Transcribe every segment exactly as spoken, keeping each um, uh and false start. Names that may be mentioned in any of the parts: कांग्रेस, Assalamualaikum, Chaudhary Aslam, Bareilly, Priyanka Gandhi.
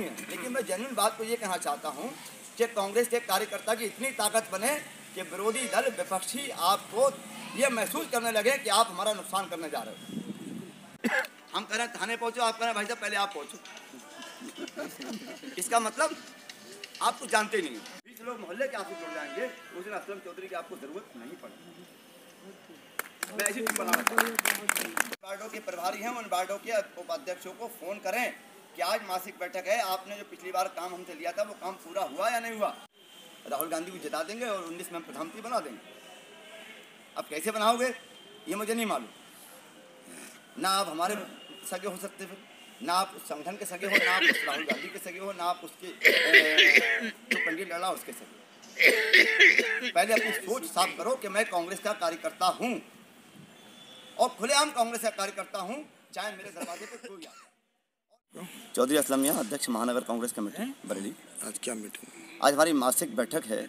नहीं है, लेकिन मैं जेन्युइन बात को ये कहना चाहता हूँ कि कांग्रेस के कार्यकर्ता की इतनी ताकत बने कि विरोधी दल विपक्षी आपको ये महसूस करने लगे कि आप हमारा नुकसान करने जा रहे हो। हम कह रहे हैं थाने पहुँचो, आप कह रहे हैं भाई साहब पहले आप पहुँचो। इसका मतलब आप तो जानते ही नहीं हो। बीस लोग मोहल्ले के आपसे जुड़ जाएंगे, उस दिन असलम चौधरी की आपको जरूरत नहीं पड़ेगी। वार्डों के प्रभारी हैं, उन वार्डों के उपाध्यक्षों को फोन करें कि आज मासिक बैठक है, आपने जो पिछली बार काम हमसे लिया था वो काम पूरा हुआ या नहीं हुआ। राहुल गांधी को जिता देंगे और उन्नीस में हम प्रधानमंत्री बना देंगे। अब कैसे बनाओगे ये मुझे नहीं मालूम। ना आप हमारे सगे हो सकते फिर, ना आप उस संगठन के सगे हो, ना आप उस राहुल गांधी के सगे हो, ना आप उसके जो तो पंडित लड़ा उसके सगे। पहले अपनी सोच साफ करो कि मैं कांग्रेस का कार्यकर्ता हूँ और खुलेआम कांग्रेस का कार्यकर्ता हूँ, चाहे मेरे दरवाजे पर कोई आए। चौधरी असलम यहाँ अध्यक्ष महानगर कांग्रेस कमेटी बरेली। आज क्या मीटिंग? आज हमारी मासिक बैठक है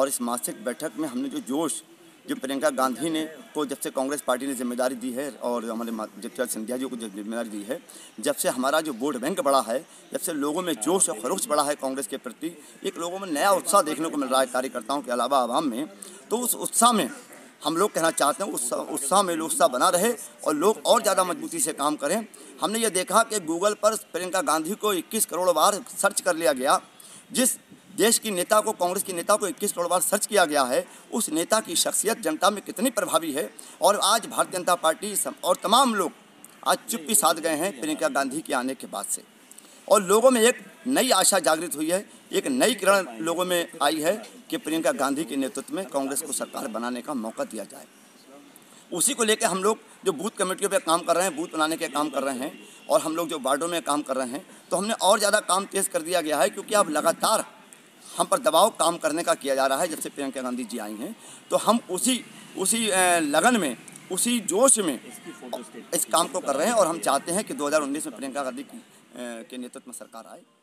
और इस मासिक बैठक में हमने जो जोश जो प्रियंका गांधी ने को जब से कांग्रेस पार्टी ने जिम्मेदारी दी है और हमारे जगत सिंधिया जी को जो जिम्मेदारी दी है, जब से हमारा जो वोट बैंक बढ़ा है, जब से लोगों में जोश और खरोश बढ़ा है कांग्रेस के प्रति, एक लोगों में नया उत्साह देखने को मिल रहा है कार्यकर्ताओं के अलावा आवाम में, तो उस उत्साह में हम लोग कहना चाहते हैं उस उत्साह में उत्साह बना रहे और लोग और ज़्यादा मजबूती से काम करें। हमने ये देखा कि गूगल पर प्रियंका गांधी को इक्कीस करोड़ बार सर्च कर लिया गया। जिस देश की नेता को, कांग्रेस की नेता को इक्कीस करोड़ बार सर्च किया गया है, उस नेता की शख्सियत जनता में कितनी प्रभावी है। और आज भारतीय जनता पार्टी और तमाम लोग आज चुप्पी साध गए हैं प्रियंका गांधी के आने के बाद से, और लोगों में एक नई आशा जागृत हुई है, एक नई किरण लोगों में आई है कि प्रियंका गांधी के नेतृत्व में कांग्रेस को सरकार बनाने का मौका दिया जाए। उसी को लेकर हम लोग जो बूथ कमेटियों पे काम कर रहे हैं, बूथ बनाने के काम कर रहे हैं, और हम लोग जो वार्डों में काम कर रहे हैं, तो हमने और ज़्यादा काम तेज़ कर दिया गया है, क्योंकि अब लगातार हम पर दबाव काम करने का किया जा रहा है जब से प्रियंका गांधी जी आई हैं। तो हम उसी उसी लगन में, उसी जोश में इस काम को कर रहे हैं और हम चाहते हैं कि दो हज़ार उन्नीस में प्रियंका गांधी की के नेतृत्व में सरकार आए।